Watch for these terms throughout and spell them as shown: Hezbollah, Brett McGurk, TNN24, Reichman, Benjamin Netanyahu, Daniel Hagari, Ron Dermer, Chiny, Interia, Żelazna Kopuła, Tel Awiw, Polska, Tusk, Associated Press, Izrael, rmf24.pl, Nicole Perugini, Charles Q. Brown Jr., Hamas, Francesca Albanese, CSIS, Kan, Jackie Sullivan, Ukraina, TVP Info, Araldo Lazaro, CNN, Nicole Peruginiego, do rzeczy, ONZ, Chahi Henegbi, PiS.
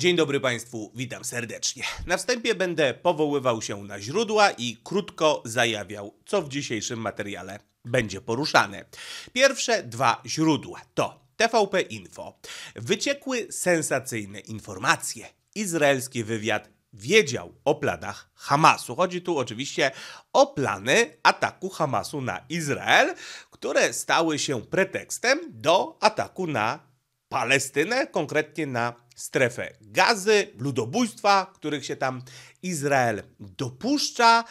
Dzień dobry Państwu, witam serdecznie. Na wstępie będę powoływał się na źródła i krótko zajawiał, co w dzisiejszym materiale będzie poruszane. Pierwsze dwa źródła to TVP Info. Wyciekły sensacyjne informacje. Izraelski wywiad wiedział o planach Hamasu. Chodzi tu oczywiście o plany ataku Hamasu na Izrael, które stały się pretekstem do ataku na Palestynę, konkretnie na strefę Gazy, ludobójstwa, których się tam Izrael dopuszcza,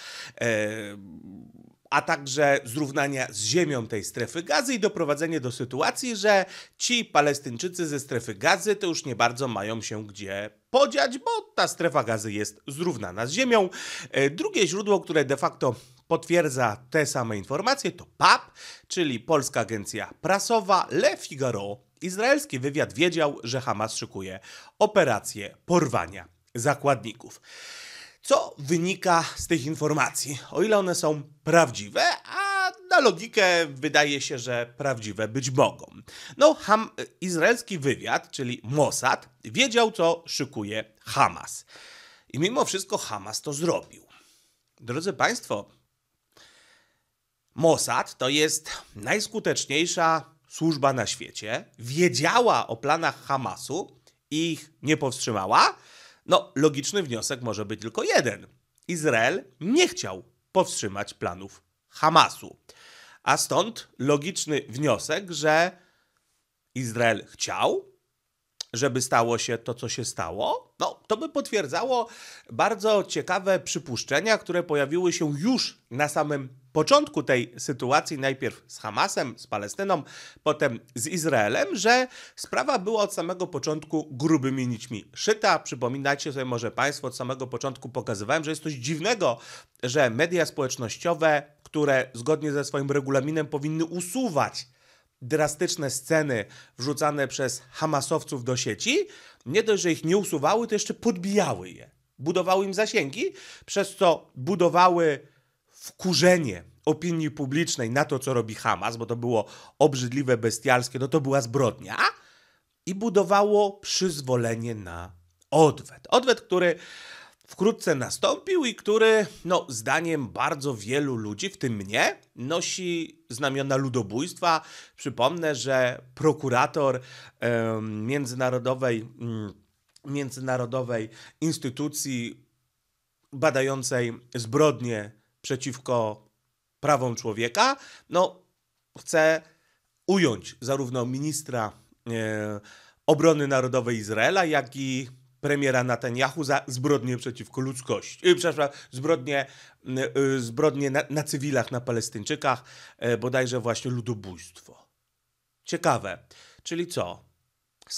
a także zrównania z ziemią tej strefy Gazy i doprowadzenie do sytuacji, że ci Palestyńczycy ze strefy Gazy to już nie bardzo mają się gdzie podziać, bo ta strefa Gazy jest zrównana z ziemią. Drugie źródło, które de facto potwierdza te same informacje, to PAP, czyli Polska Agencja Prasowa, Le Figaro. Izraelski wywiad wiedział, że Hamas szykuje operację porwania zakładników. Co wynika z tych informacji? O ile one są prawdziwe, a na logikę wydaje się, że prawdziwe być mogą. No, izraelski wywiad, czyli Mossad, wiedział, co szykuje Hamas. I mimo wszystko Hamas to zrobił. Drodzy Państwo, Mossad to jest najskuteczniejsza służba na świecie, wiedziała o planach Hamasu i ich nie powstrzymała. No, logiczny wniosek może być tylko jeden. Izrael nie chciał powstrzymać planów Hamasu. A stąd logiczny wniosek, że Izrael chciał, żeby stało się to, co się stało. No, to by potwierdzało bardzo ciekawe przypuszczenia, które pojawiły się już na samym początku tej sytuacji, najpierw z Hamasem, z Palestyną, potem z Izraelem, że sprawa była od samego początku grubymi nićmi szyta. Przypominajcie sobie może Państwo, od samego początku pokazywałem, że jest coś dziwnego, że media społecznościowe, które zgodnie ze swoim regulaminem powinny usuwać drastyczne sceny wrzucane przez hamasowców do sieci, nie dość, że ich nie usuwały, to jeszcze podbijały je. Budowały im zasięgi, przez co budowały wkurzenie opinii publicznej na to, co robi Hamas, bo to było obrzydliwe, bestialskie, no to była zbrodnia, i budowało przyzwolenie na odwet. Odwet, który wkrótce nastąpił i który, no, zdaniem bardzo wielu ludzi, w tym mnie, nosi znamiona ludobójstwa. Przypomnę, że prokurator międzynarodowej instytucji badającej zbrodnie przeciwko prawom człowieka, no, chce ująć zarówno ministra obrony narodowej Izraela, jak i premiera Netanyahu za zbrodnie przeciwko ludzkości. Przepraszam, zbrodnie na cywilach, na Palestyńczykach, bodajże właśnie ludobójstwo. Ciekawe. Czyli co?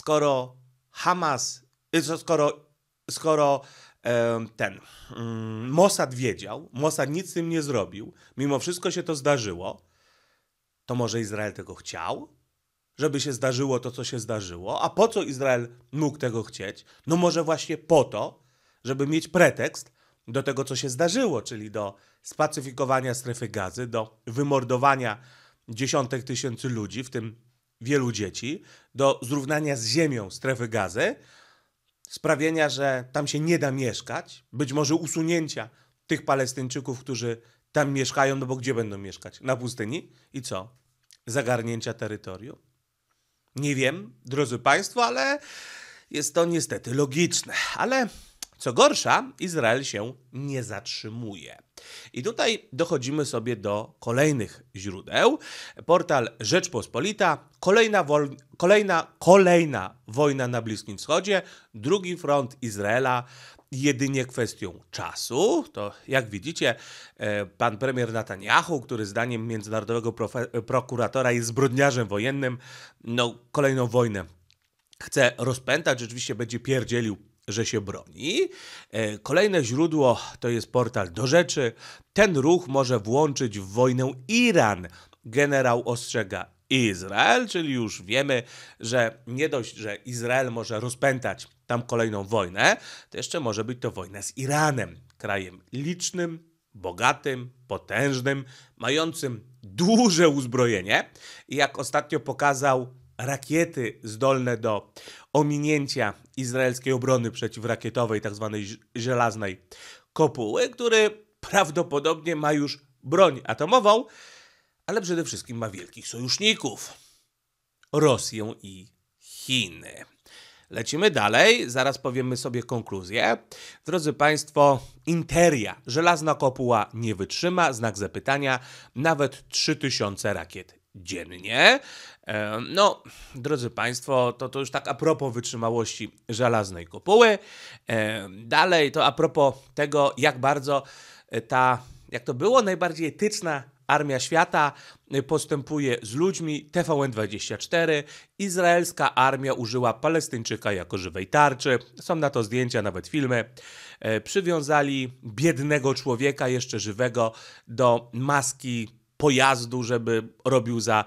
Skoro Mossad wiedział, Mossad nic z tym nie zrobił, mimo wszystko się to zdarzyło, to może Izrael tego chciał? Żeby się zdarzyło to, co się zdarzyło? A po co Izrael mógł tego chcieć? No może właśnie po to, żeby mieć pretekst do tego, co się zdarzyło, czyli do spacyfikowania strefy Gazy, do wymordowania dziesiątek tysięcy ludzi, w tym wielu dzieci, do zrównania z ziemią strefy Gazy, sprawienia, że tam się nie da mieszkać, być może usunięcia tych Palestyńczyków, którzy tam mieszkają, no bo gdzie będą mieszkać? Na pustyni? I co? Zagarnięcia terytorium? Nie wiem, drodzy Państwo, ale jest to niestety logiczne. Ale co gorsza, Izrael się nie zatrzymuje. I tutaj dochodzimy sobie do kolejnych źródeł. Portal Rzeczpospolita, kolejna wojna na Bliskim Wschodzie, drugi front Izraela, jedynie kwestią czasu. To jak widzicie, pan premier Netanyahu, który zdaniem międzynarodowego prokuratora jest zbrodniarzem wojennym, no, kolejną wojnę chce rozpętać, rzeczywiście będzie pierdzielił, że się broni. Kolejne źródło to jest portal Do Rzeczy. Ten ruch może włączyć w wojnę Iran. Generał ostrzega Izrael, czyli już wiemy, że nie dość, że Izrael może rozpętać tam kolejną wojnę, to jeszcze może być to wojna z Iranem, krajem licznym, bogatym, potężnym, mającym duże uzbrojenie. I jak ostatnio pokazał rakiety zdolne do ominięcia izraelskiej obrony przeciwrakietowej, tzw. żelaznej kopuły, który prawdopodobnie ma już broń atomową, ale przede wszystkim ma wielkich sojuszników. Rosję i Chiny. Lecimy dalej, zaraz powiemy sobie konkluzję. Drodzy Państwo, Interia, żelazna kopuła nie wytrzyma, znak zapytania, nawet 3000 rakiet dziennie. No, drodzy Państwo, to już tak a propos wytrzymałości żelaznej kopuły. Dalej to a propos tego, jak bardzo jak to było, najbardziej etyczna armia świata postępuje z ludźmi. TVN24. Izraelska armia użyła Palestyńczyka jako żywej tarczy. Są na to zdjęcia, nawet filmy. Przywiązali biednego człowieka jeszcze żywego do maski pojazdu, żeby robił za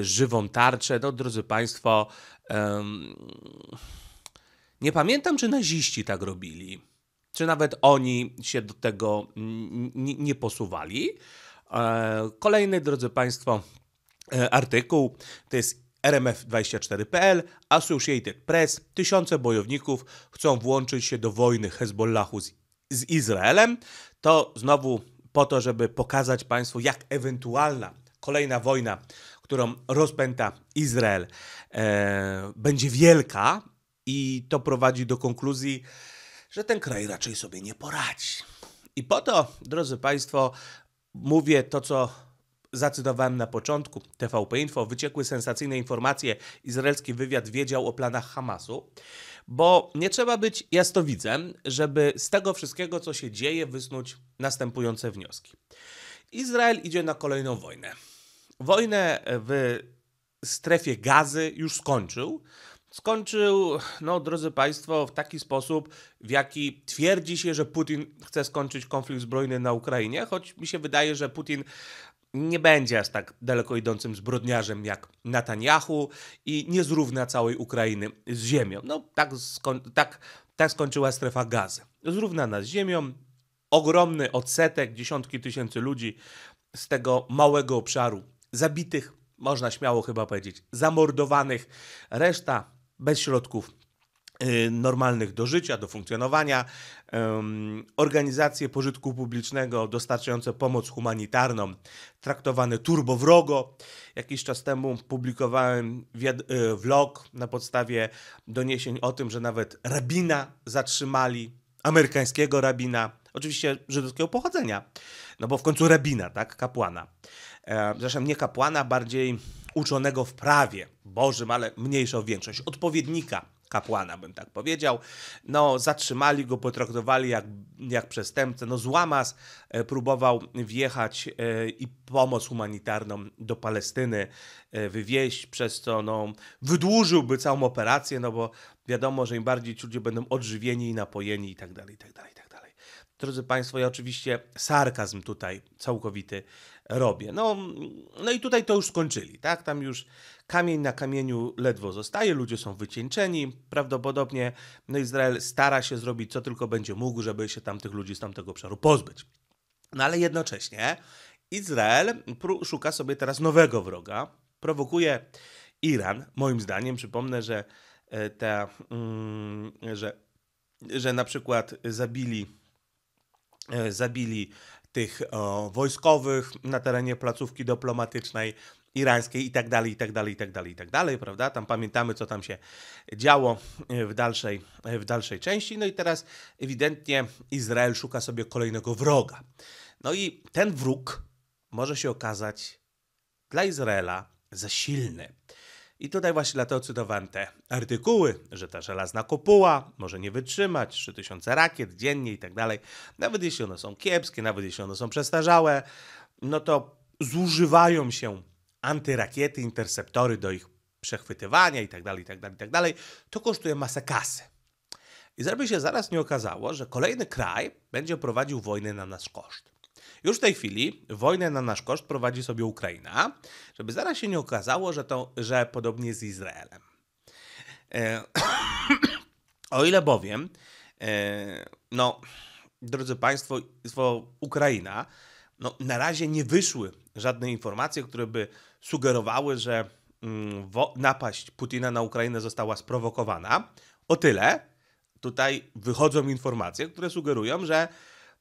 żywą tarczę. No, drodzy Państwo, nie pamiętam, czy naziści tak robili. Czy nawet oni się do tego nie posuwali. Kolejny, drodzy Państwo, artykuł to jest rmf24.pl, Associated Press. 1000 bojowników chcą włączyć się do wojny Hezbollahu z Izraelem. To znowu po to, żeby pokazać Państwu, jak ewentualna kolejna wojna, którą rozpęta Izrael, będzie wielka, i to prowadzi do konkluzji, że ten kraj raczej sobie nie poradzi. I po to, drodzy Państwo, mówię to, co zacytowałem na początku. TVP Info. Wyciekły sensacyjne informacje. Izraelski wywiad wiedział o planach Hamasu. Bo nie trzeba być jasnowidzem, żeby z tego wszystkiego, co się dzieje, wysnuć następujące wnioski. Izrael idzie na kolejną wojnę. Wojnę w strefie Gazy już skończył. Skończył, no drodzy Państwo, w taki sposób, w jaki twierdzi się, że Putin chce skończyć konflikt zbrojny na Ukrainie, choć mi się wydaje, że Putin nie będzie aż tak daleko idącym zbrodniarzem jak Netanyahu i nie zrówna całej Ukrainy z ziemią. No tak skończyła strefa Gazy. Zrównana z ziemią, ogromny odsetek, dziesiątki tysięcy ludzi z tego małego obszaru zabitych, można śmiało chyba powiedzieć, zamordowanych, reszta bez środków normalnych do życia, do funkcjonowania, organizacje pożytku publicznego dostarczające pomoc humanitarną traktowane turbowrogo. Jakiś czas temu publikowałem vlog na podstawie doniesień o tym, że nawet rabina zatrzymali, amerykańskiego rabina, oczywiście żydowskiego pochodzenia, no bo w końcu rabina, tak, kapłana. Zresztą nie kapłana, bardziej uczonego w prawie bożym, ale mniejszą większość, odpowiednika kapłana, bym tak powiedział. No, zatrzymali go, potraktowali jak przestępcę. No, złamas próbował wjechać i pomoc humanitarną do Palestyny wywieźć, przez co no, wydłużyłby całą operację, no bo wiadomo, że im bardziej ci ludzie będą odżywieni i napojeni i tak dalej, i tak dalej, i tak dalej. Drodzy Państwo, ja oczywiście sarkazm tutaj całkowity robię. No i tutaj to już skończyli, tak? Tam już kamień na kamieniu ledwo zostaje, ludzie są wycieńczeni. Prawdopodobnie no, Izrael stara się zrobić, co tylko będzie mógł, żeby się tamtych ludzi z tamtego obszaru pozbyć. No ale jednocześnie Izrael szuka sobie teraz nowego wroga. Prowokuje Iran, moim zdaniem. Przypomnę, że na przykład zabili tych wojskowych na terenie placówki dyplomatycznej irańskiej i tak dalej, i tak dalej, i tak dalej, i tak dalej, prawda? Tam pamiętamy, co tam się działo w dalszej części. No i teraz ewidentnie Izrael szuka sobie kolejnego wroga. No i ten wróg może się okazać dla Izraela za silny. I tutaj właśnie dlatego cytowałem te artykuły, że ta żelazna kopuła może nie wytrzymać, 3000 rakiet dziennie i tak dalej. Nawet jeśli one są kiepskie, nawet jeśli one są przestarzałe, no to zużywają się antyrakiety, interceptory do ich przechwytywania i tak dalej, i tak dalej, i tak dalej. To kosztuje masę kasy. I żeby się zaraz nie okazało, że kolejny kraj będzie prowadził wojnę na nasz koszt. Już w tej chwili wojnę na nasz koszt prowadzi sobie Ukraina, żeby zaraz się nie okazało, że podobnie z Izraelem. O ile bowiem, no, drodzy Państwo, Ukraina, no, na razie nie wyszły żadne informacje, które by sugerowały, że napaść Putina na Ukrainę została sprowokowana, o tyle tutaj wychodzą informacje, które sugerują, że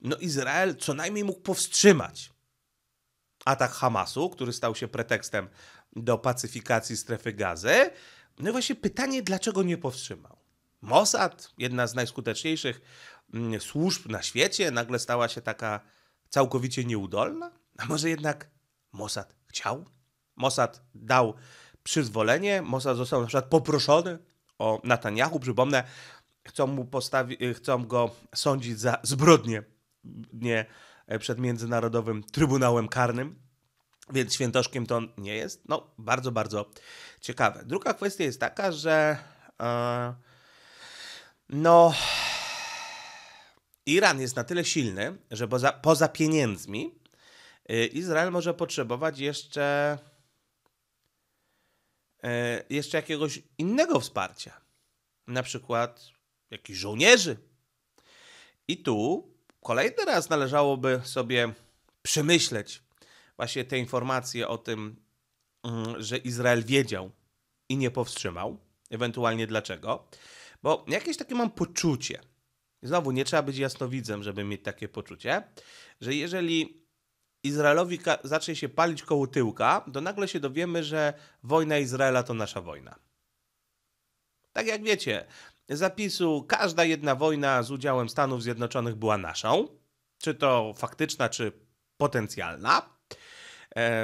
no Izrael co najmniej mógł powstrzymać atak Hamasu, który stał się pretekstem do pacyfikacji strefy Gazy. No i właśnie pytanie, dlaczego nie powstrzymał? Mossad, jedna z najskuteczniejszych służb na świecie, nagle stała się taka całkowicie nieudolna? A może jednak Mossad chciał? Mossad dał przyzwolenie, Mossad został na przykład poproszony o Netanyahu, przypomnę, chcą go sądzić za zbrodnie przed Międzynarodowym Trybunałem Karnym, więc świętoszkiem to on nie jest. No, bardzo, bardzo ciekawe. Druga kwestia jest taka, że Iran jest na tyle silny, że poza pieniędzmi Izrael może potrzebować jeszcze jakiegoś innego wsparcia. Na przykład jakichś żołnierzy. I tu kolejny raz należałoby sobie przemyśleć właśnie te informacje o tym, że Izrael wiedział i nie powstrzymał. Ewentualnie dlaczego. Bo jakieś takie mam poczucie. Znowu, nie trzeba być jasnowidzem, żeby mieć takie poczucie, że jeżeli Izraelowi zacznie się palić koło tyłka, to nagle się dowiemy, że wojna Izraela to nasza wojna. Tak jak wiecie, zapisu każda jedna wojna z udziałem Stanów Zjednoczonych była naszą, czy to faktyczna, czy potencjalna.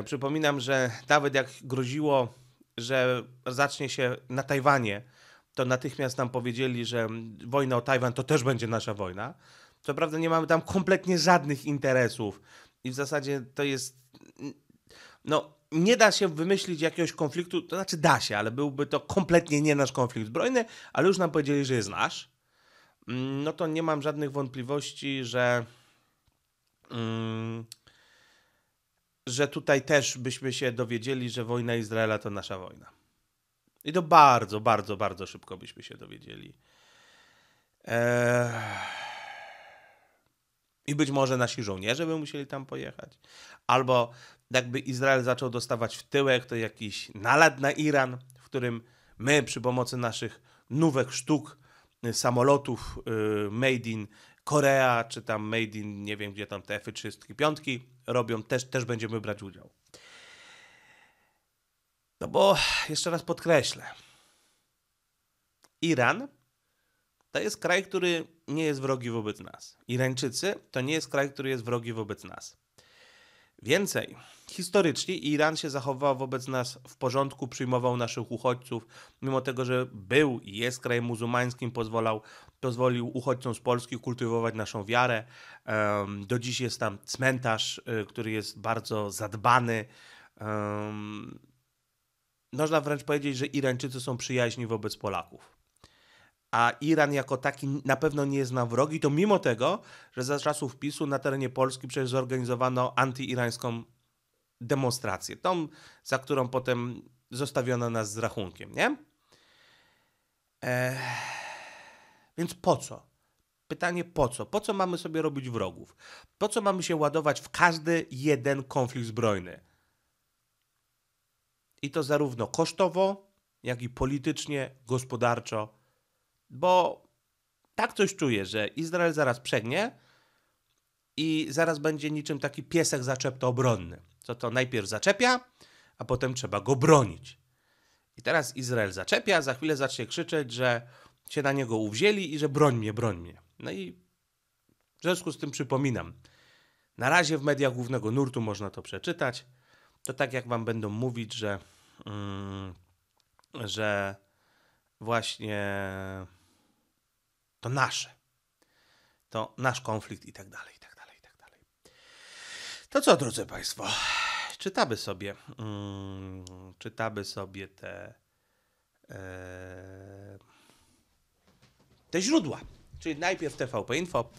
Przypominam, że nawet jak groziło, że zacznie się na Tajwanie, to natychmiast nam powiedzieli, że wojna o Tajwan to też będzie nasza wojna. Co prawda nie mamy tam kompletnie żadnych interesów i w zasadzie to jest... nie da się wymyślić jakiegoś konfliktu, to znaczy da się, ale byłby to kompletnie nie nasz konflikt zbrojny, ale już nam powiedzieli, że jest nasz. No to nie mam żadnych wątpliwości, że tutaj też byśmy się dowiedzieli, że wojna Izraela to nasza wojna. I to bardzo, bardzo, bardzo szybko byśmy się dowiedzieli. I być może nasi żołnierze by musieli tam pojechać. Albo jakby Izrael zaczął dostawać w tyłek, to jakiś nalat na Iran, w którym my przy pomocy naszych nówek sztuk samolotów made in Korea, czy tam made in, nie wiem gdzie tam te F-35 robią, też będziemy brać udział. No bo jeszcze raz podkreślę, Iran to jest kraj, który nie jest wrogi wobec nas. Irańczycy to nie jest kraj, który jest wrogi wobec nas. Więcej, historycznie Iran się zachował wobec nas w porządku, przyjmował naszych uchodźców, mimo tego, że był i jest krajem muzułmańskim, pozwolił uchodźcom z Polski kultywować naszą wiarę. Do dziś jest tam cmentarz, który jest bardzo zadbany. Można wręcz powiedzieć, że Irańczycy są przyjaźni wobec Polaków. A Iran jako taki na pewno nie jest nam wrogi, to mimo tego, że za czasów PiS-u na terenie Polski przecież zorganizowano antyirańską demonstrację. Tą, za którą potem zostawiono nas z rachunkiem, nie? Więc po co? Pytanie po co? Po co mamy sobie robić wrogów? Po co mamy się ładować w każdy jeden konflikt zbrojny? I to zarówno kosztowo, jak i politycznie, gospodarczo. Bo tak coś czuję, że Izrael zaraz przegnie i zaraz będzie niczym taki piesek zaczepto-obronny. Co to najpierw zaczepia, a potem trzeba go bronić. I teraz Izrael zaczepia, za chwilę zacznie krzyczeć, że się na niego uwzięli i że broń mnie, broń mnie. No i w związku z tym przypominam, na razie w mediach głównego nurtu można to przeczytać. To tak jak wam będą mówić, że właśnie... To nasz konflikt i tak dalej, i tak dalej, i tak dalej. To co, drodzy Państwo, czytamy sobie te źródła, czyli najpierw TVP Info.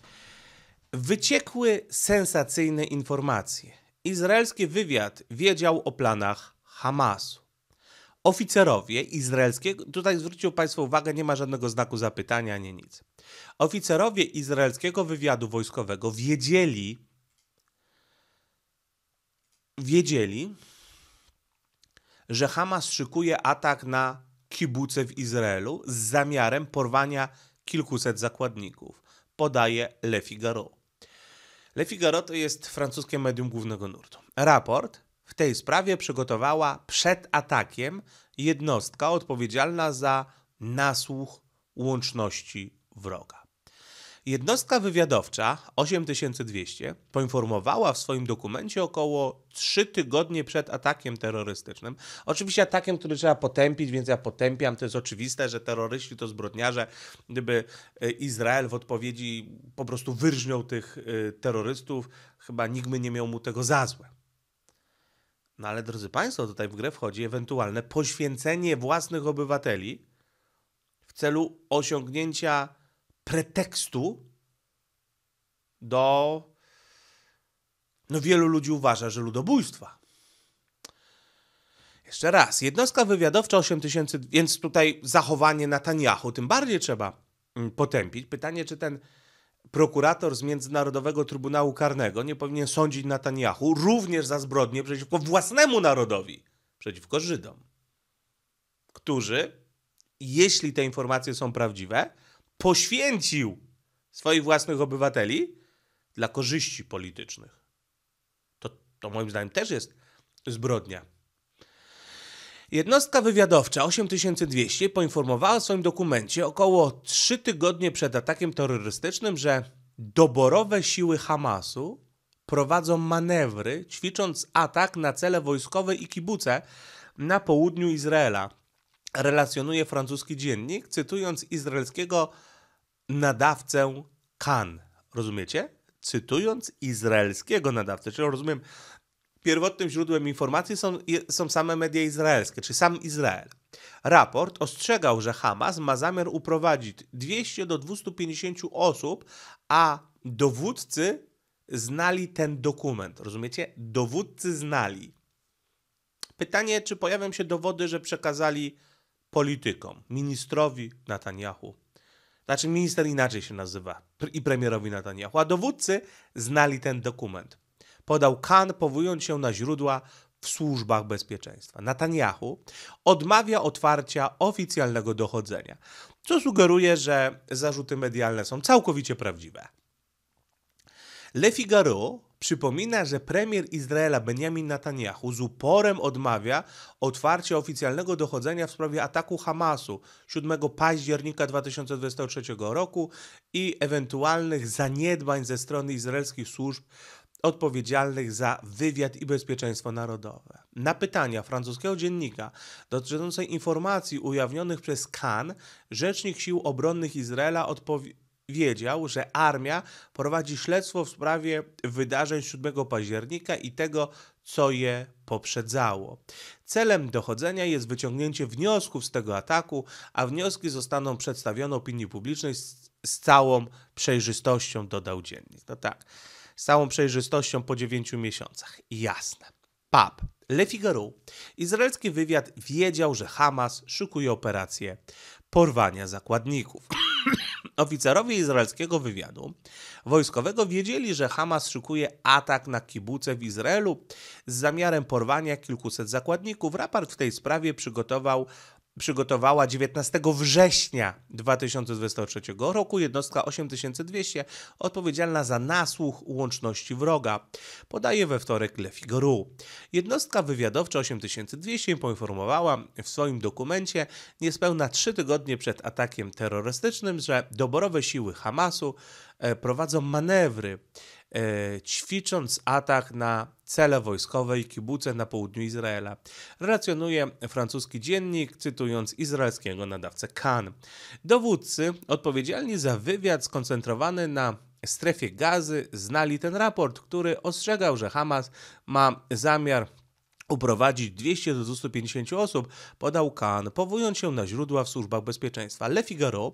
Wyciekły sensacyjne informacje. Izraelski wywiad wiedział o planach Hamasu. Oficerowie izraelskiego, tutaj zwrócił Państwo uwagę, nie ma żadnego znaku zapytania ani nic. Oficerowie izraelskiego wywiadu wojskowego wiedzieli, że Hamas szykuje atak na kibuce w Izraelu z zamiarem porwania kilkuset zakładników, podaje Le Figaro. Le Figaro to jest francuskie medium głównego nurtu. Raport w tej sprawie przygotowała przed atakiem jednostka odpowiedzialna za nasłuch łączności wroga. Jednostka wywiadowcza 8200 poinformowała w swoim dokumencie około 3 tygodnie przed atakiem terrorystycznym. Oczywiście atakiem, który trzeba potępić, więc ja potępiam. To jest oczywiste, że terroryści to zbrodniarze. Gdyby Izrael w odpowiedzi po prostu wyrżnął tych terrorystów, chyba nikt by nie miał mu tego za złe. No ale drodzy Państwo, tutaj w grę wchodzi ewentualne poświęcenie własnych obywateli w celu osiągnięcia pretekstu do, wielu ludzi uważa, że ludobójstwa. Jeszcze raz, jednostka wywiadowcza 8000, więc tutaj zachowanie Netanyahu tym bardziej trzeba potępić. Pytanie, czy ten prokurator z Międzynarodowego Trybunału Karnego nie powinien sądzić Netanyahu również za zbrodnie przeciwko własnemu narodowi, przeciwko Żydom, którzy, jeśli te informacje są prawdziwe, poświęcił swoich własnych obywateli dla korzyści politycznych. To moim zdaniem też jest zbrodnia. Jednostka wywiadowcza 8200 poinformowała w swoim dokumencie około 3 tygodnie przed atakiem terrorystycznym, że doborowe siły Hamasu prowadzą manewry, ćwicząc atak na cele wojskowe i kibuce na południu Izraela. Relacjonuje francuski dziennik, cytując izraelskiego nadawcę Kan. Rozumiecie? Cytując izraelskiego nadawcę, czyli rozumiem, pierwotnym źródłem informacji są same media izraelskie, czy sam Izrael. Raport ostrzegał, że Hamas ma zamiar uprowadzić 200 do 250 osób, a dowódcy znali ten dokument. Rozumiecie? Dowódcy znali. Pytanie, czy pojawią się dowody, że przekazali politykom, ministrowi Netanyahu. Znaczy minister inaczej się nazywa i premierowi Netanyahu, a dowódcy znali ten dokument. Podał Kan, powołując się na źródła w służbach bezpieczeństwa. Netanyahu odmawia otwarcia oficjalnego dochodzenia, co sugeruje, że zarzuty medialne są całkowicie prawdziwe. Le Figaro przypomina, że premier Izraela Benjamin Netanyahu z uporem odmawia otwarcia oficjalnego dochodzenia w sprawie ataku Hamasu 7 października 2023 roku i ewentualnych zaniedbań ze strony izraelskich służb odpowiedzialnych za wywiad i bezpieczeństwo narodowe. Na pytania francuskiego dziennika dotyczące informacji ujawnionych przez Kan, rzecznik sił obronnych Izraela wiedział, że armia prowadzi śledztwo w sprawie wydarzeń 7 października i tego, co je poprzedzało. Celem dochodzenia jest wyciągnięcie wniosków z tego ataku, a wnioski zostaną przedstawione opinii publicznej z całą przejrzystością, dodał dziennik. No tak, z całą przejrzystością po 9 miesiącach. Jasne. PAP. Le Figaro. Izraelski wywiad wiedział, że Hamas szykuje operację porwania zakładników. Oficerowie izraelskiego wywiadu wojskowego wiedzieli, że Hamas szykuje atak na kibuce w Izraelu z zamiarem porwania kilkuset zakładników. Raport w tej sprawie przygotowała 19 września 2023 roku jednostka 8200 odpowiedzialna za nasłuch łączności wroga, podaje we wtorek Le Figaro. Jednostka wywiadowcza 8200 poinformowała w swoim dokumencie niespełna 3 tygodnie przed atakiem terrorystycznym, że doborowe siły Hamasu prowadzą manewry, ćwicząc atak na cele wojskowe i kibuce na południu Izraela. Relacjonuje francuski dziennik, cytując izraelskiego nadawcę Kan. Dowódcy odpowiedzialni za wywiad skoncentrowany na strefie Gazy znali ten raport, który ostrzegał, że Hamas ma zamiar uprowadzić 200 do 250 osób, podał Kan, powołując się na źródła w służbach bezpieczeństwa. Le Figaro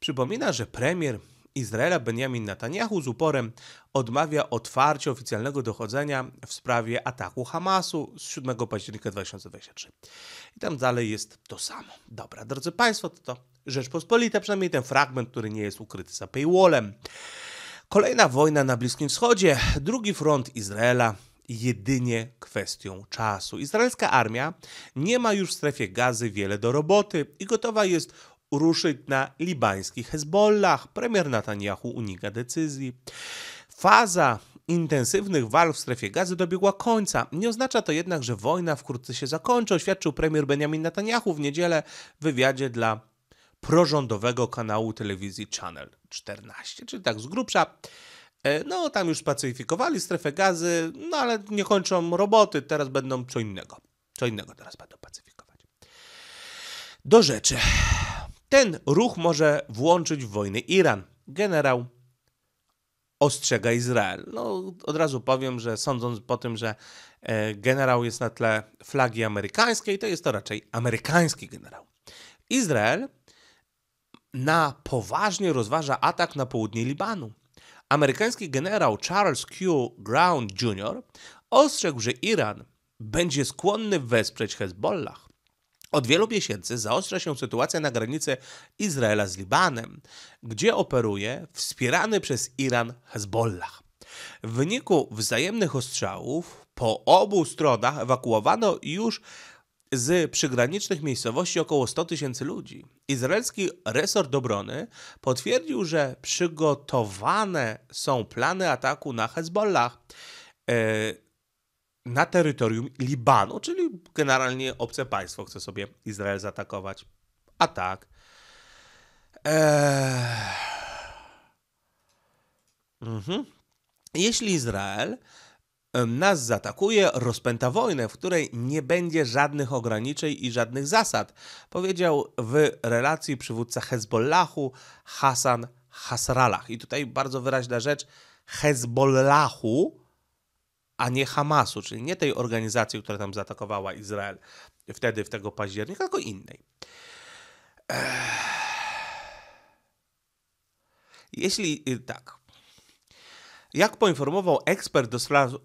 przypomina, że premier Izraela Benjamin Netanyahu z uporem odmawia otwarcia oficjalnego dochodzenia w sprawie ataku Hamasu z 7 października 2023. I tam dalej jest to samo. Dobra, drodzy Państwo, to Rzeczpospolita, przynajmniej ten fragment, który nie jest ukryty za paywallem. Kolejna wojna na Bliskim Wschodzie, drugi front Izraela jedynie kwestią czasu. Izraelska armia nie ma już w strefie Gazy wiele do roboty i gotowa jest ruszyć na libański Hezbollah. Premier Netanyahu unika decyzji. Faza intensywnych walk w strefie Gazy dobiegła końca. Nie oznacza to jednak, że wojna wkrótce się zakończy, oświadczył premier Benjamin Netanyahu w niedzielę w wywiadzie dla prorządowego kanału telewizji Channel 14. Czyli tak z grubsza, no tam już spacyfikowali strefę Gazy, no ale nie kończą roboty, teraz będą co innego. Co innego teraz będą pacyfikować. Do rzeczy. Ten ruch może włączyć w wojnę Iran. Generał ostrzega Izrael. No, od razu powiem, że sądząc po tym, że generał jest na tle flagi amerykańskiej, to jest to raczej amerykański generał. Izrael na poważnie rozważa atak na południe Libanu. Amerykański generał Charles Q. Brown Jr. ostrzegł, że Iran będzie skłonny wesprzeć Hezbollah. Od wielu miesięcy zaostrza się sytuacja na granicy Izraela z Libanem, gdzie operuje wspierany przez Iran Hezbollah. W wyniku wzajemnych ostrzałów po obu stronach ewakuowano już z przygranicznych miejscowości około 100 tysięcy ludzi. Izraelski resort obrony potwierdził, że przygotowane są plany ataku na Hezbollah na terytorium Libanu, czyli generalnie obce państwo chce sobie Izrael zaatakować. A tak. Jeśli Izrael nas zaatakuje, rozpęta wojnę, w której nie będzie żadnych ograniczeń i żadnych zasad, powiedział w relacji przywódca Hezbollahu Hassan Nasrallah. I tutaj bardzo wyraźna rzecz, Hezbollahu, a nie Hamasu, czyli nie tej organizacji, która tam zaatakowała Izrael wtedy, w tego października, tylko innej. Jeśli tak. Jak poinformował ekspert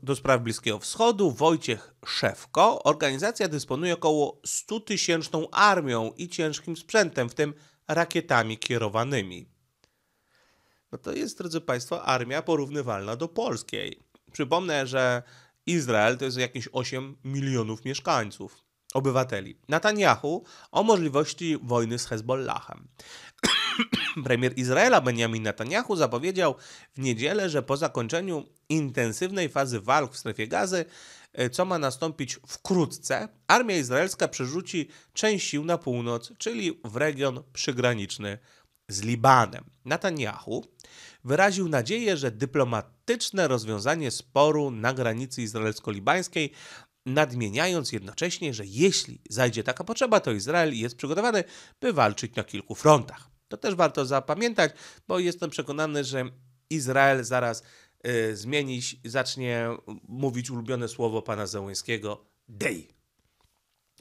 do spraw Bliskiego Wschodu Wojciech Szewko, organizacja dysponuje około 100-tysięczną armią i ciężkim sprzętem, w tym rakietami kierowanymi. No to jest, drodzy Państwo, armia porównywalna do polskiej. Przypomnę, że Izrael to jest jakieś 8 milionów mieszkańców, obywateli. Netanyahu o możliwości wojny z Hezbollahem. Premier Izraela Benjamin Netanyahu zapowiedział w niedzielę, że po zakończeniu intensywnej fazy walk w strefie Gazy, co ma nastąpić wkrótce, armia izraelska przerzuci część sił na północ, czyli w region przygraniczny z Libanem. Netanyahu wyraził nadzieję, że dyplomatyczne rozwiązanie sporu na granicy izraelsko-libańskiej, nadmieniając jednocześnie, że jeśli zajdzie taka potrzeba, to Izrael jest przygotowany, by walczyć na kilku frontach. To też warto zapamiętać, bo jestem przekonany, że Izrael zaraz zmieni, zacznie mówić ulubione słowo pana Zełenskiego day.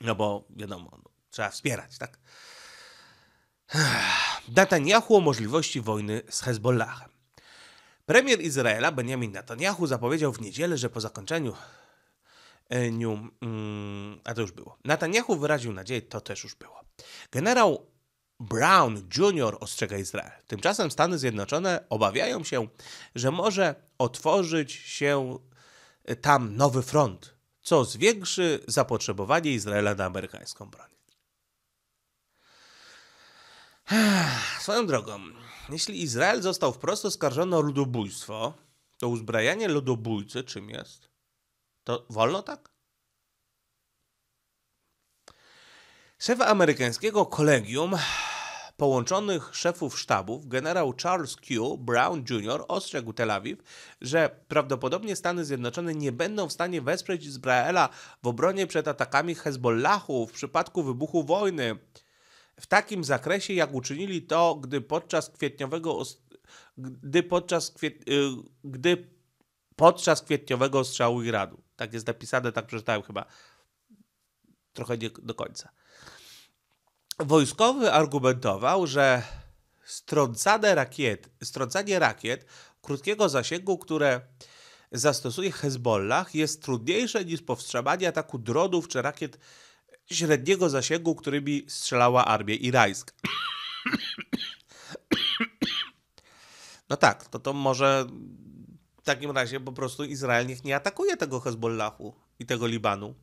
No bo wiadomo, trzeba wspierać, tak? Netanyahu o możliwości wojny z Hezbollahem. Premier Izraela Benjamin Netanyahu zapowiedział w niedzielę, że po zakończeniu Netanyahu wyraził nadzieję, to też już było. Generał Brown Jr. ostrzega Izrael. Tymczasem Stany Zjednoczone obawiają się, że może otworzyć się tam nowy front, co zwiększy zapotrzebowanie Izraela na amerykańską broń. Swoją drogą, jeśli Izrael został wprost oskarżony o ludobójstwo, to uzbrajanie ludobójcy czym jest? To wolno tak? Szef amerykańskiego kolegium połączonych szefów sztabów, generał Charles Q. Brown Jr. ostrzegł Tel Awiw, że prawdopodobnie Stany Zjednoczone nie będą w stanie wesprzeć Izraela w obronie przed atakami Hezbollahu w przypadku wybuchu wojny w takim zakresie, jak uczynili to, gdy podczas kwietniowego ostrzału Iranu. Tak jest napisane, tak przeczytałem chyba trochę nie do końca. Wojskowy argumentował, że strącanie rakiet krótkiego zasięgu, które zastosuje Hezbollah, jest trudniejsze niż powstrzymanie ataku dronów czy rakiet średniego zasięgu, którymi strzelała armia irańska. No tak, to może w takim razie po prostu Izrael niech nie atakuje tego Hezbollahu i tego Libanu.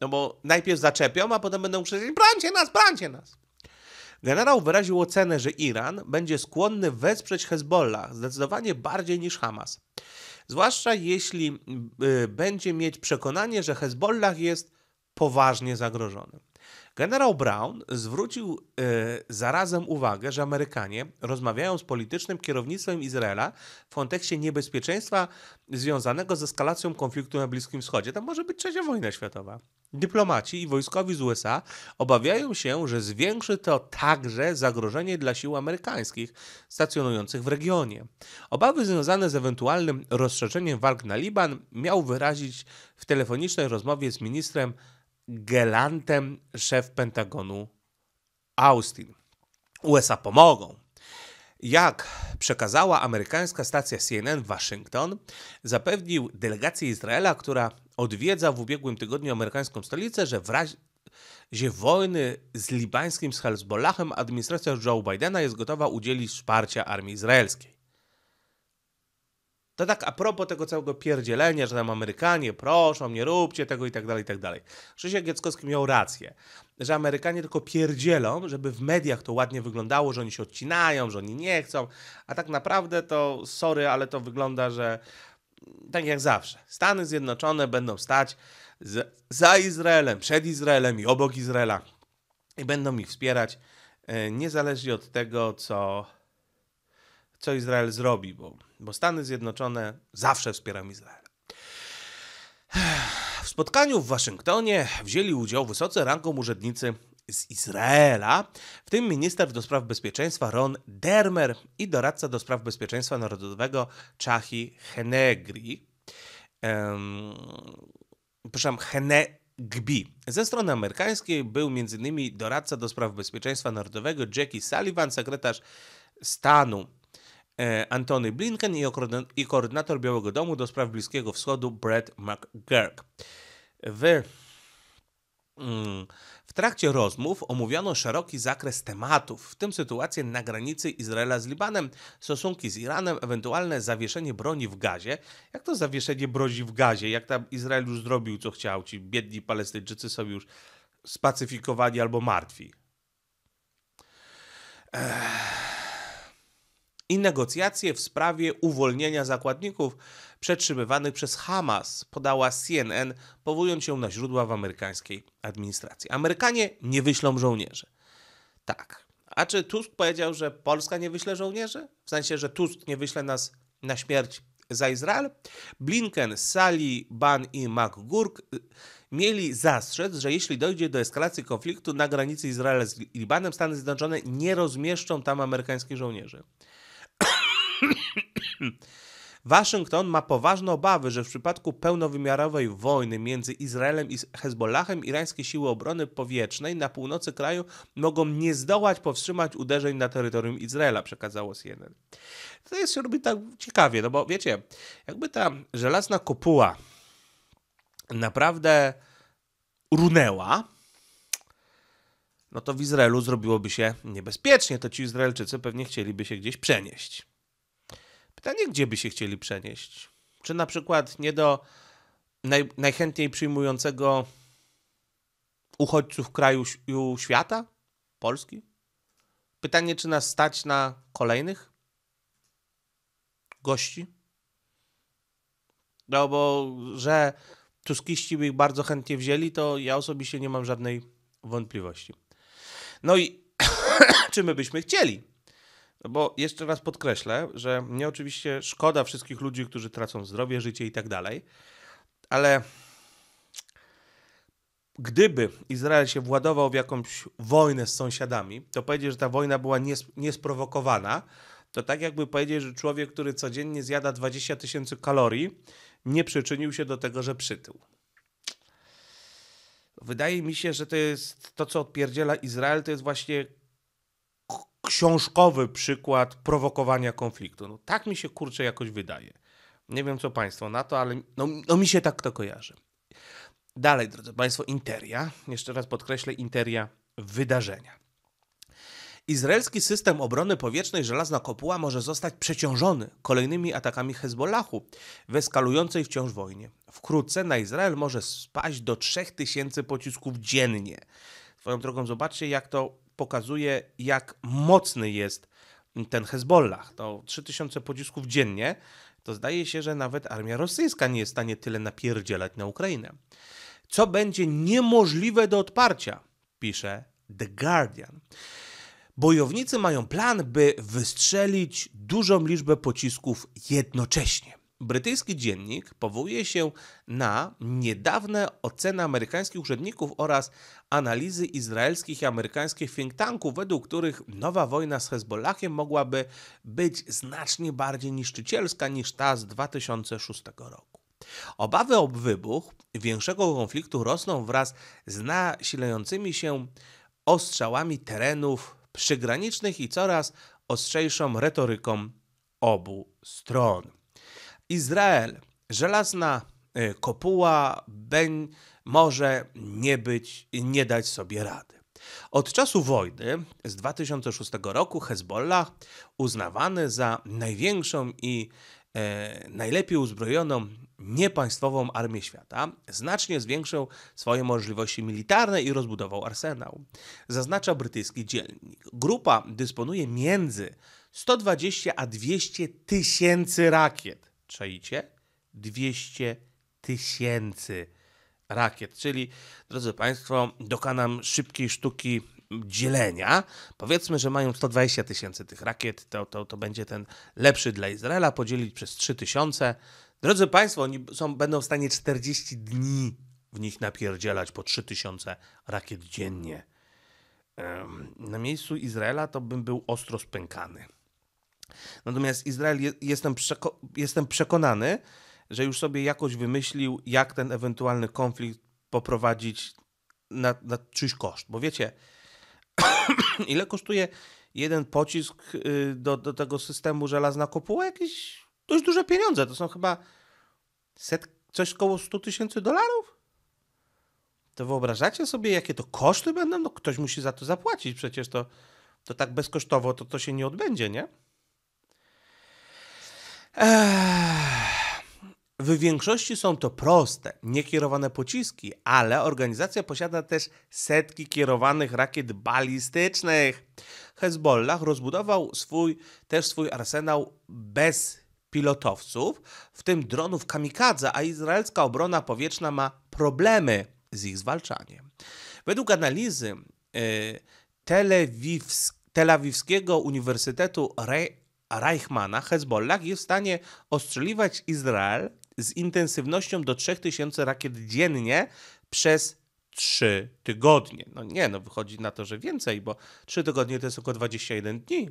No bo najpierw zaczepią, a potem będą krzyczeć: brańcie nas, brańcie nas. Generał wyraził ocenę, że Iran będzie skłonny wesprzeć Hezbollah zdecydowanie bardziej niż Hamas. Zwłaszcza jeśli będzie mieć przekonanie, że Hezbollah jest poważnie zagrożony. Generał Brown zwrócił zarazem uwagę, że Amerykanie rozmawiają z politycznym kierownictwem Izraela w kontekście niebezpieczeństwa związanego z eskalacją konfliktu na Bliskim Wschodzie. Tam może być trzecia wojna światowa. Dyplomaci i wojskowi z USA obawiają się, że zwiększy to także zagrożenie dla sił amerykańskich stacjonujących w regionie. Obawy związane z ewentualnym rozszerzeniem walk na Liban miał wyrazić w telefonicznej rozmowie z ministrem Gelantem szef Pentagonu Austin. USA pomogą. Jak przekazała amerykańska stacja CNN w Waszyngton, zapewnił delegację Izraela, która odwiedza w ubiegłym tygodniu amerykańską stolicę, że w razie wojny z libańskim z Hezbollahem administracja Joe Bidena jest gotowa udzielić wsparcia armii izraelskiej. To tak a propos tego całego pierdzielenia, że tam Amerykanie proszą, nie róbcie tego i tak dalej, i tak dalej. Krzysiek Jackowski miał rację, że Amerykanie tylko pierdzielą, żeby w mediach to ładnie wyglądało, że oni się odcinają, że oni nie chcą, a tak naprawdę to, sorry, ale to wygląda, że tak jak zawsze. Stany Zjednoczone będą stać za Izraelem, przed Izraelem i obok Izraela i będą ich wspierać niezależnie od tego, co Izrael zrobi, bo Stany Zjednoczone zawsze wspierają Izrael. W spotkaniu w Waszyngtonie wzięli udział wysocy rangą urzędnicy z Izraela, w tym minister do spraw bezpieczeństwa Ron Dermer i doradca do spraw bezpieczeństwa narodowego Chahi Henegbi. Ze strony amerykańskiej był m.in. doradca do spraw bezpieczeństwa narodowego Jackie Sullivan, sekretarz stanu Anthony Blinken i koordynator Białego Domu do spraw Bliskiego Wschodu Brett McGurk. W trakcie rozmów omówiono szeroki zakres tematów, w tym sytuację na granicy Izraela z Libanem, stosunki z Iranem, ewentualne zawieszenie broni w Gazie. Jak to zawieszenie broni w Gazie? Jak tam Izrael już zrobił co chciał? Ci biedni Palestyńczycy są już spacyfikowani albo martwi. I negocjacje w sprawie uwolnienia zakładników przetrzymywanych przez Hamas, podała CNN, powołując się na źródła w amerykańskiej administracji. Amerykanie nie wyślą żołnierzy. Tak. A czy Tusk powiedział, że Polska nie wyśle żołnierzy? W sensie, że Tusk nie wyśle nas na śmierć za Izrael? Blinken, Sullivan i McGurk mieli zastrzec, że jeśli dojdzie do eskalacji konfliktu na granicy Izraela z Libanem, Stany Zjednoczone nie rozmieszczą tam amerykańskich żołnierzy. Waszyngton ma poważne obawy, że w przypadku pełnowymiarowej wojny między Izraelem i Hezbollahem irańskie siły obrony powietrznej na północy kraju mogą nie zdołać powstrzymać uderzeń na terytorium Izraela, przekazało CNN. To jest się robi tak ciekawie, no bo wiecie, jakby ta żelazna kopuła naprawdę runęła, no to w Izraelu zrobiłoby się niebezpiecznie, to ci Izraelczycy pewnie chcieliby się gdzieś przenieść. Pytanie, gdzie by się chcieli przenieść? Czy na przykład nie do najchętniej przyjmującego uchodźców kraju świata? Polski? Pytanie, czy nas stać na kolejnych gości? No bo, że tuskiści by ich bardzo chętnie wzięli, to ja osobiście nie mam żadnej wątpliwości. No i czy my byśmy chcieli? No bo jeszcze raz podkreślę, że mnie oczywiście szkoda wszystkich ludzi, którzy tracą zdrowie, życie i tak dalej, ale gdyby Izrael się władował w jakąś wojnę z sąsiadami, to powiedzieć, że ta wojna była niesprowokowana, to tak jakby powiedzieć, że człowiek, który codziennie zjada 20 000 kalorii, nie przyczynił się do tego, że przytył. Wydaje mi się, że to jest to, co odpierdziela Izrael, to jest właśnie książkowy przykład prowokowania konfliktu. No, tak mi się, kurczę, jakoś wydaje. Nie wiem, co Państwo na to, ale no mi się tak to kojarzy. Dalej, drodzy Państwo, Interia. Jeszcze raz podkreślę, Interia wydarzenia. Izraelski system obrony powietrznej Żelazna Kopuła może zostać przeciążony kolejnymi atakami Hezbollahu w eskalującej wciąż wojnie. Wkrótce na Izrael może spaść do 3000 pocisków dziennie. Swoją drogą zobaczcie, jak to pokazuje, jak mocny jest ten Hezbollah. To 3000 pocisków dziennie, to zdaje się, że nawet armia rosyjska nie jest w stanie tyle napierdzielać na Ukrainę. Co będzie niemożliwe do odparcia, pisze The Guardian. Bojownicy mają plan, by wystrzelić dużą liczbę pocisków jednocześnie. Brytyjski dziennik powołuje się na niedawne oceny amerykańskich urzędników oraz analizy izraelskich i amerykańskich think tanków, według których nowa wojna z Hezbollahem mogłaby być znacznie bardziej niszczycielska niż ta z 2006 roku. Obawy o wybuch większego konfliktu rosną wraz z nasilającymi się ostrzałami terenów przygranicznych i coraz ostrzejszą retoryką obu stron. Izrael, żelazna kopuła może nie dać sobie rady. Od czasu wojny z 2006 roku Hezbollah, uznawany za największą i najlepiej uzbrojoną niepaństwową armię świata, znacznie zwiększył swoje możliwości militarne i rozbudował arsenał, zaznacza brytyjski dziennik. Grupa dysponuje między 120 a 200 tysięcy rakiet. Czaicie? 200 tysięcy rakiet, czyli, drodzy Państwo, dokonam szybkiej sztuki dzielenia. Powiedzmy, że mają 120 tysięcy tych rakiet, to będzie ten lepszy dla Izraela, podzielić przez 3000. Drodzy Państwo, oni będą w stanie 40 dni w nich napierdzielać po 3000 rakiet dziennie. Na miejscu Izraela to bym był ostro spękany. Natomiast Izrael, jestem przekonany, że już sobie jakoś wymyślił, jak ten ewentualny konflikt poprowadzić na czyjś koszt. Bo wiecie, ile kosztuje jeden pocisk do tego systemu Żelazna Kopuła? Jakieś dość duże pieniądze. To są chyba coś koło $100 tysięcy. To wyobrażacie sobie, jakie to koszty będą? No ktoś musi za to zapłacić. Przecież to tak bezkosztowo to się nie odbędzie, nie? W większości są to proste, niekierowane pociski, ale organizacja posiada też setki kierowanych rakiet balistycznych. Hezbollah rozbudował też swój arsenał bez pilotowców, w tym dronów kamikadze, a izraelska obrona powietrzna ma problemy z ich zwalczaniem. Według analizy Tel Awiwskiego Uniwersytetu Reichmana, Hezbollah jest w stanie ostrzeliwać Izrael z intensywnością do 3000 rakiet dziennie przez 3 tygodnie. No nie, no wychodzi na to, że więcej, bo 3 tygodnie to jest około 21 dni.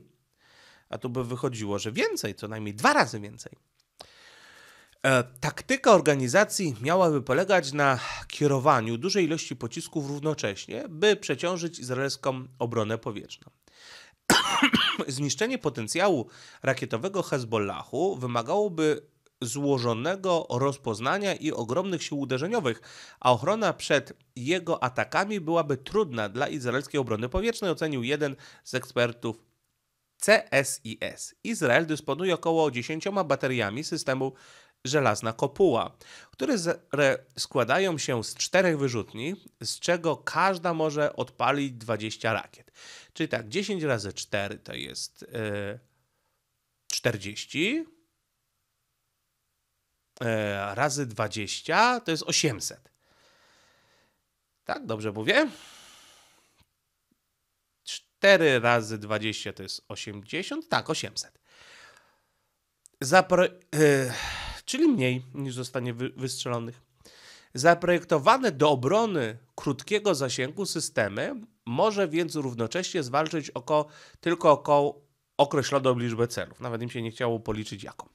A tu by wychodziło, że więcej, co najmniej 2 razy więcej. Taktyka organizacji miałaby polegać na kierowaniu dużej ilości pocisków równocześnie, by przeciążyć izraelską obronę powietrzną. Zniszczenie potencjału rakietowego Hezbollahu wymagałoby złożonego rozpoznania i ogromnych sił uderzeniowych, a ochrona przed jego atakami byłaby trudna dla izraelskiej obrony powietrznej, ocenił jeden z ekspertów CSIS. Izrael dysponuje około 10 bateriami systemu Żelazna Kopuła, które składają się z 4 wyrzutni, z czego każda może odpalić 20 rakiet. Czyli tak, 10 razy 4 to jest 40, razy 20 to jest 800. Tak, dobrze mówię? 4 razy 20 to jest 80, tak, 800. Czyli mniej niż zostanie wystrzelonych. Zaprojektowane do obrony krótkiego zasięgu systemy może więc równocześnie zwalczyć tylko określoną liczbę celów. Nawet im się nie chciało policzyć jaką.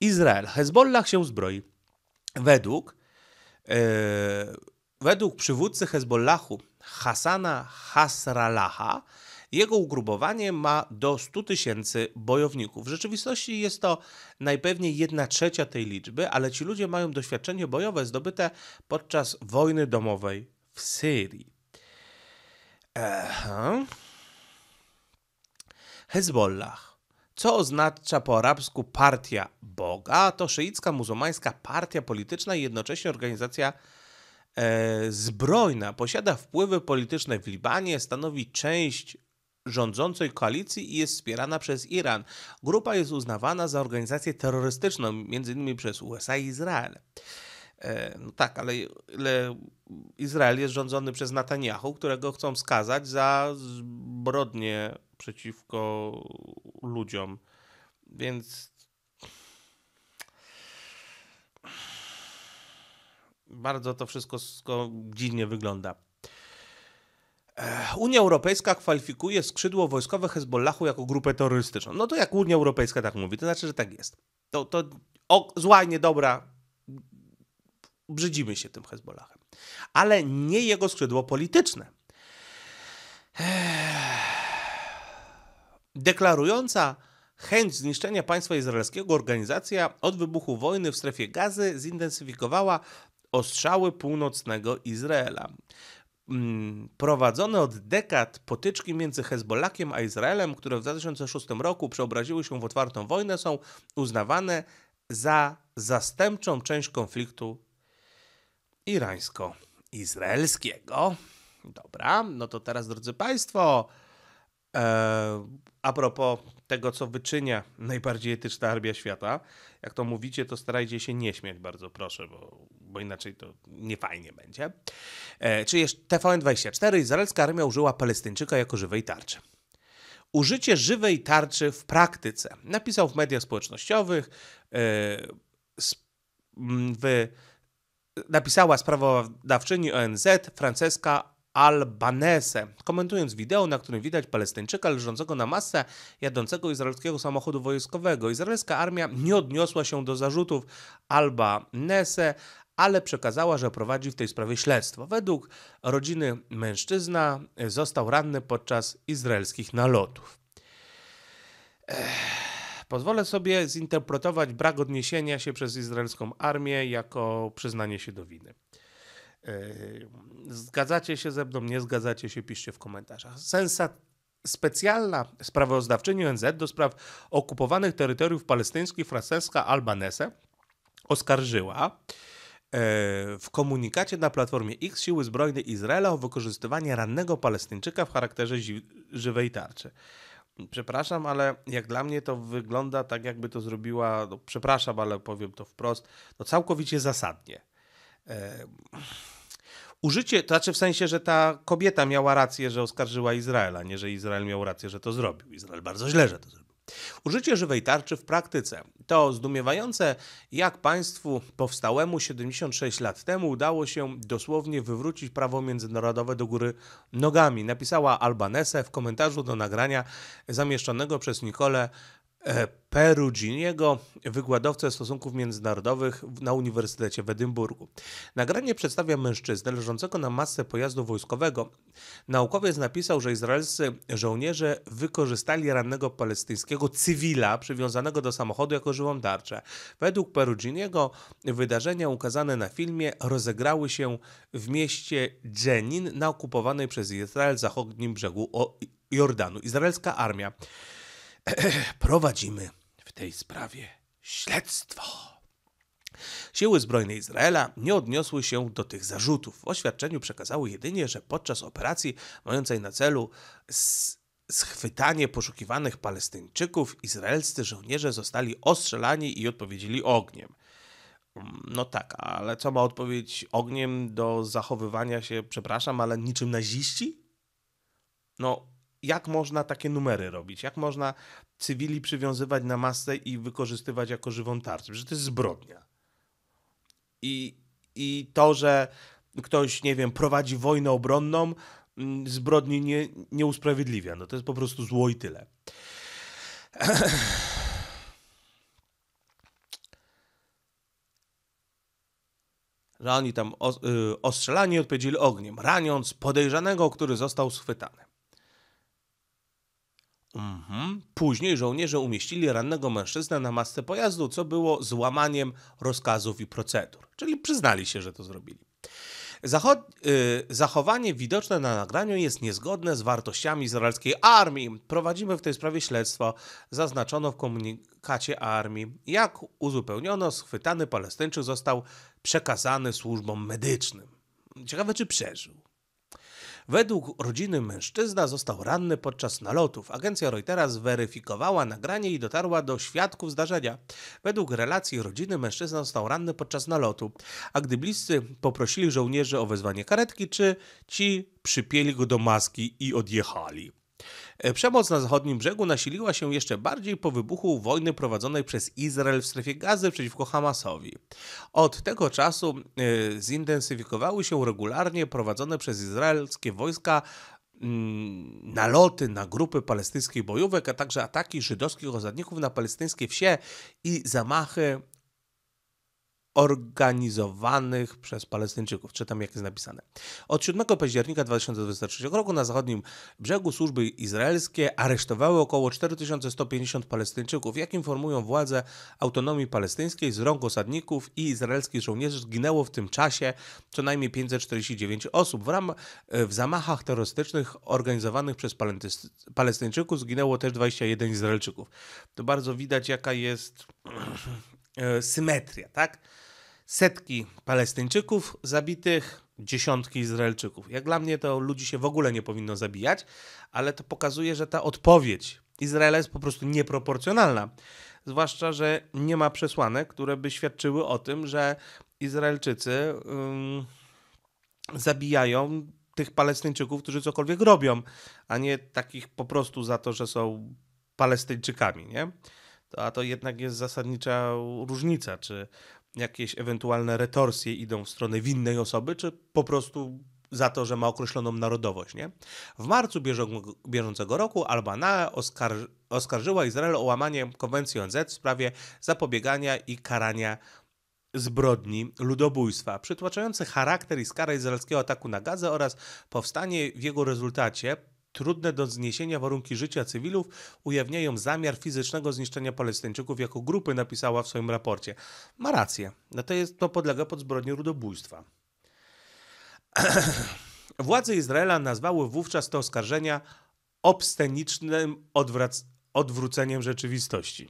Izrael. Hezbollah się zbroi. Według przywódcy Hezbollahu Hassana Nasrallaha jego ugrupowanie ma do 100 tysięcy bojowników. W rzeczywistości jest to najpewniej 1/3 tej liczby, ale ci ludzie mają doświadczenie bojowe zdobyte podczas wojny domowej w Syrii. Hezbollah. Co oznacza po arabsku partia Boga? To szyicka muzułmańska partia polityczna i jednocześnie organizacja zbrojna. Posiada wpływy polityczne w Libanie, stanowi część rządzącej koalicji i jest wspierana przez Iran. Grupa jest uznawana za organizację terrorystyczną, m.in. przez USA i Izrael. No tak, ale Izrael jest rządzony przez Netanyahu, którego chcą skazać za zbrodnie przeciwko ludziom. Więc bardzo to wszystko dziwnie wygląda. Unia Europejska kwalifikuje skrzydło wojskowe Hezbollahu jako grupę terrorystyczną. No to jak Unia Europejska tak mówi, to znaczy, że tak jest. To zła i niedobra, brzydzimy się tym Hezbollahem. Ale nie jego skrzydło polityczne. Deklarująca chęć zniszczenia państwa izraelskiego organizacja od wybuchu wojny w strefie Gazy zintensyfikowała ostrzały północnego Izraela. Prowadzone od dekad potyczki między Hezbollahem a Izraelem, które w 2006 roku przeobraziły się w otwartą wojnę, są uznawane za zastępczą część konfliktu irańsko-izraelskiego. Dobra, no to teraz, drodzy Państwo, a propos tego, co wyczynia najbardziej etyczna armia świata, jak to mówicie, to starajcie się nie śmiać, bardzo proszę, bo inaczej to nie fajnie będzie. Czyli TVN24, izraelska armia użyła Palestyńczyka jako żywej tarczy. Użycie żywej tarczy w praktyce. Napisał w mediach społecznościowych, napisała sprawozdawczyni ONZ Francesca Albanese, komentując wideo, na którym widać Palestyńczyka leżącego na masce jadącego izraelskiego samochodu wojskowego. Izraelska armia nie odniosła się do zarzutów Albanese, ale przekazała, że prowadzi w tej sprawie śledztwo. Według rodziny mężczyzna został ranny podczas izraelskich nalotów. Pozwolę sobie zinterpretować brak odniesienia się przez izraelską armię jako przyznanie się do winy. Zgadzacie się ze mną, nie zgadzacie się, piszcie w komentarzach. Specjalna sprawozdawczyni ONZ do spraw okupowanych terytoriów palestyńskich Francesca Albanese oskarżyła w komunikacie na platformie X siły zbrojne Izraela o wykorzystywanie rannego Palestyńczyka w charakterze żywej tarczy. Przepraszam, ale jak dla mnie to wygląda tak, jakby to zrobiła, no przepraszam, ale powiem to wprost, no całkowicie zasadnie. Użycie, to znaczy w sensie, że ta kobieta miała rację, że oskarżyła Izraela, nie że Izrael miał rację, że to zrobił. Izrael bardzo źle, że to zrobił. Użycie żywej tarczy w praktyce. To zdumiewające, jak państwu powstałemu 76 lat temu udało się dosłownie wywrócić prawo międzynarodowe do góry nogami, napisała Albanese w komentarzu do nagrania zamieszczonego przez Nicole Peruginiego, wykładowcę stosunków międzynarodowych na Uniwersytecie w Edynburgu. Nagranie przedstawia mężczyznę leżącego na masce pojazdu wojskowego. Naukowiec napisał, że izraelscy żołnierze wykorzystali rannego palestyńskiego cywila przywiązanego do samochodu jako żywą tarczę. Według Peruginiego wydarzenia ukazane na filmie rozegrały się w mieście Dżenin na okupowanej przez Izrael zachodnim brzegu Jordanu. Izraelska armia. Prowadzimy w tej sprawie śledztwo. Siły zbrojne Izraela nie odniosły się do tych zarzutów. W oświadczeniu przekazały jedynie, że podczas operacji mającej na celu schwytanie poszukiwanych Palestyńczyków, izraelscy żołnierze zostali ostrzelani i odpowiedzieli ogniem. No tak, ale co ma odpowiedź ogniem do zachowywania się, przepraszam, ale niczym naziści? No, jak można takie numery robić? Jak można cywili przywiązywać na masę i wykorzystywać jako żywą tarczę? Przecież to jest zbrodnia. I to, że ktoś, nie wiem, prowadzi wojnę obronną, zbrodni nie usprawiedliwia. No to jest po prostu zło i tyle. Że oni tam ostrzelani odpowiedzieli ogniem, raniąc podejrzanego, który został schwytany. Później żołnierze umieścili rannego mężczyznę na masce pojazdu, co było złamaniem rozkazów i procedur. Czyli przyznali się, że to zrobili. Zachowanie widoczne na nagraniu jest niezgodne z wartościami izraelskiej armii. Prowadzimy w tej sprawie śledztwo, zaznaczono w komunikacie armii. Jak uzupełniono, schwytany Palestyńczyk został przekazany służbom medycznym. Ciekawe, czy przeżył. Według rodziny mężczyzna został ranny podczas nalotów. Agencja Reutera zweryfikowała nagranie i dotarła do świadków zdarzenia. Według relacji rodziny mężczyzna został ranny podczas nalotu, a gdy bliscy poprosili żołnierzy o wezwanie karetki, ci przypięli go do maski i odjechali. Przemoc na zachodnim brzegu nasiliła się jeszcze bardziej po wybuchu wojny prowadzonej przez Izrael w strefie Gazy przeciwko Hamasowi. Od tego czasu zintensyfikowały się regularnie prowadzone przez izraelskie wojska naloty na grupy palestyńskich bojówek, a także ataki żydowskich osadników na palestyńskie wsie i zamachy organizowanych przez Palestyńczyków. Czytam, jak jest napisane. Od 7 października 2023 roku na zachodnim brzegu służby izraelskie aresztowały około 4150 Palestyńczyków. Jak informują władze autonomii palestyńskiej, z rąk osadników i izraelskich żołnierzy zginęło w tym czasie co najmniej 549 osób. W zamachach terrorystycznych organizowanych przez Palestyńczyków zginęło też 21 Izraelczyków. To bardzo widać, jaka jest symetria, tak? Setki Palestyńczyków zabitych, dziesiątki Izraelczyków. Jak dla mnie to ludzi się w ogóle nie powinno zabijać, ale to pokazuje, że ta odpowiedź Izraela jest po prostu nieproporcjonalna. Zwłaszcza, że nie ma przesłanek, które by świadczyły o tym, że Izraelczycy zabijają tych Palestyńczyków, którzy cokolwiek robią, a nie takich po prostu za to, że są Palestyńczykami, nie? A to jednak jest zasadnicza różnica, czy jakieś ewentualne retorsje idą w stronę winnej osoby, czy po prostu za to, że ma określoną narodowość, nie? W marcu bieżącego roku Albania oskarżyła Izrael o łamanie konwencji ONZ w sprawie zapobiegania i karania zbrodni ludobójstwa. Przytłaczający charakter i skala izraelskiego ataku na Gazę oraz powstanie w jego rezultacie trudne do zniesienia warunki życia cywilów ujawniają zamiar fizycznego zniszczenia Palestyńczyków jako grupy, napisała w swoim raporcie. Ma rację. No to podlega pod zbrodnię ludobójstwa. Władze Izraela nazwały wówczas te oskarżenia obscenicznym odwróceniem rzeczywistości.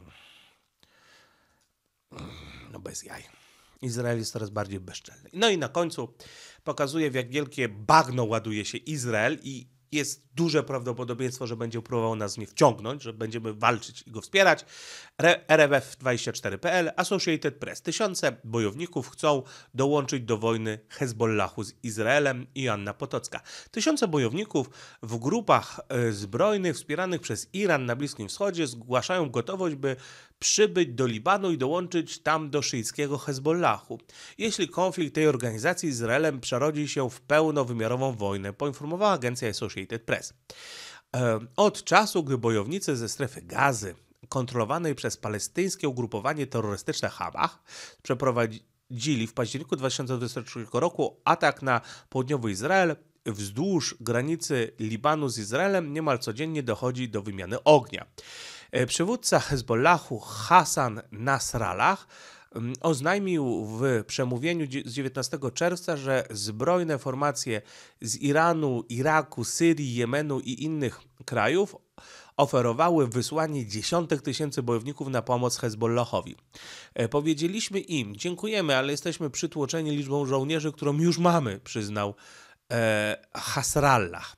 No bez jaj. Izrael jest coraz bardziej bezczelny. No i na końcu pokazuje, w jak wielkie bagno ładuje się Izrael i jest duże prawdopodobieństwo, że będzie próbował nas nie wciągnąć, że będziemy walczyć i go wspierać. rmf24.pl, Associated Press. Tysiące bojowników chcą dołączyć do wojny Hezbollahu z Izraelem i Anna Potocka. Tysiące bojowników w grupach zbrojnych wspieranych przez Iran na Bliskim Wschodzie zgłaszają gotowość, by przybyć do Libanu i dołączyć tam do szyickiego Hezbollahu, jeśli konflikt tej organizacji z Izraelem przerodzi się w pełnowymiarową wojnę, poinformowała agencja Associated Press. Od czasu, gdy bojownicy ze strefy Gazy, kontrolowanej przez palestyńskie ugrupowanie terrorystyczne Hamas, przeprowadzili w październiku 2023 roku atak na południowy Izrael, wzdłuż granicy Libanu z Izraelem niemal codziennie dochodzi do wymiany ognia. Przywódca Hezbollahu Hassan Nasrallah oznajmił w przemówieniu z 19 czerwca, że zbrojne formacje z Iranu, Iraku, Syrii, Jemenu i innych krajów oferowały wysłanie dziesiątek tysięcy bojowników na pomoc Hezbollahowi. Powiedzieliśmy im, dziękujemy, ale jesteśmy przytłoczeni liczbą żołnierzy, którą już mamy, przyznał Nasrallah.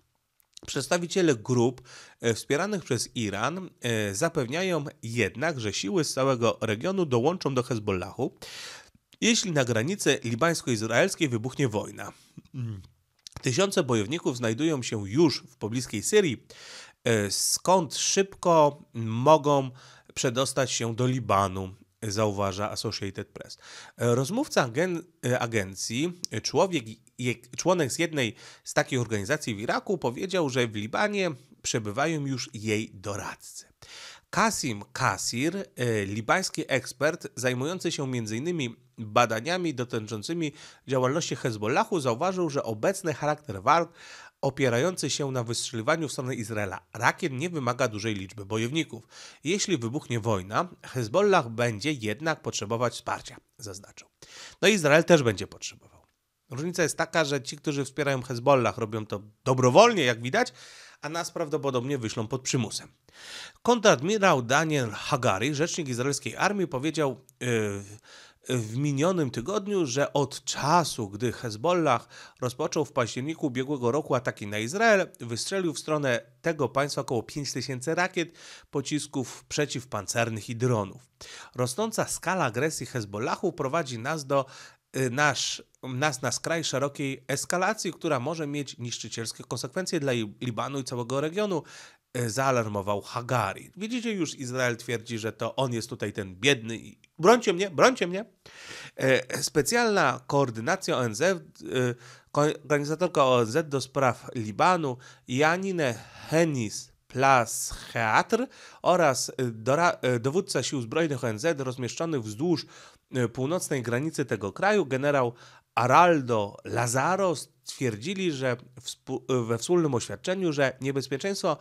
Przedstawiciele grup wspieranych przez Iran zapewniają jednak, że siły z całego regionu dołączą do Hezbollahu, jeśli na granicy libańsko-izraelskiej wybuchnie wojna. Tysiące bojowników znajdują się już w pobliskiej Syrii, skąd szybko mogą przedostać się do Libanu, zauważa Associated Press. Rozmówca agencji, członek z jednej z takich organizacji w Iraku, powiedział, że w Libanie przebywają już jej doradcy. Kasim Kasir, libański ekspert zajmujący się m.in. badaniami dotyczącymi działalności Hezbollahu, zauważył, że obecny charakter walk opierający się na wystrzeliwaniu w stronę Izraela rakiet nie wymaga dużej liczby bojowników. Jeśli wybuchnie wojna, Hezbollah będzie jednak potrzebować wsparcia, zaznaczył. No i Izrael też będzie potrzebował. Różnica jest taka, że ci, którzy wspierają Hezbollah, robią to dobrowolnie, jak widać, a nas prawdopodobnie wyślą pod przymusem. Kontradmirał Daniel Hagari, rzecznik izraelskiej armii, powiedział w minionym tygodniu, że od czasu, gdy Hezbollah rozpoczął w październiku ubiegłego roku ataki na Izrael, wystrzelił w stronę tego państwa około 5000 rakiet, pocisków przeciwpancernych i dronów. Rosnąca skala agresji Hezbollahu prowadzi nas na skraj szerokiej eskalacji, która może mieć niszczycielskie konsekwencje dla Libanu i całego regionu, zaalarmował Hagari. Widzicie, już Izrael twierdzi, że to on jest tutaj ten biedny i brońcie mnie. Specjalna koordynacja ONZ, organizatorka ONZ do spraw Libanu, Janine Hennis Plasheatr oraz dowódca sił zbrojnych ONZ rozmieszczonych wzdłuż północnej granicy tego kraju, generał Araldo Lazaro, stwierdzili, że we wspólnym oświadczeniu, że niebezpieczeństwo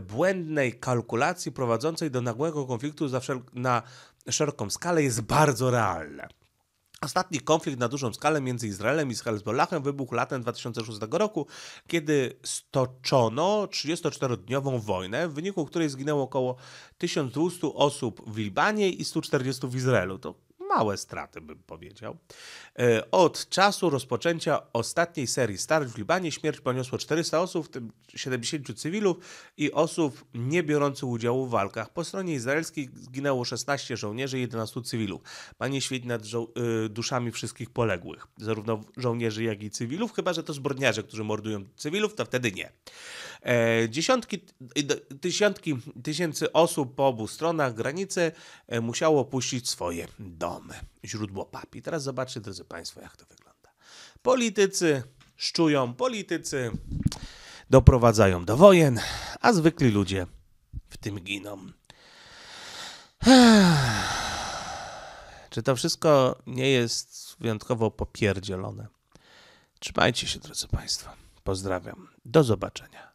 błędnej kalkulacji prowadzącej do nagłego konfliktu na szeroką skalę jest bardzo realne. Ostatni konflikt na dużą skalę między Izraelem i Hezbollahem wybuchł latem 2006 roku, kiedy stoczono 34-dniową wojnę, w wyniku której zginęło około 1200 osób w Libanie i 140 w Izraelu. To małe straty, bym powiedział. Od czasu rozpoczęcia ostatniej serii starć w Libanie śmierć poniosło 400 osób, w tym 70 cywilów i osób nie biorących udziału w walkach. Po stronie izraelskiej zginęło 16 żołnierzy i 11 cywilów. Panie świeć nad duszami wszystkich poległych, zarówno żołnierzy, jak i cywilów, chyba że to zbrodniarze, którzy mordują cywilów, to wtedy nie. Dziesiątki tysięcy osób po obu stronach granicy musiało opuścić swoje domy. Źródło PAP. I teraz zobaczcie, drodzy Państwo, jak to wygląda. Politycy szczują, politycy doprowadzają do wojen, a zwykli ludzie w tym giną. Czy to wszystko nie jest wyjątkowo popierdzielone? Trzymajcie się, drodzy Państwo. Pozdrawiam. Do zobaczenia.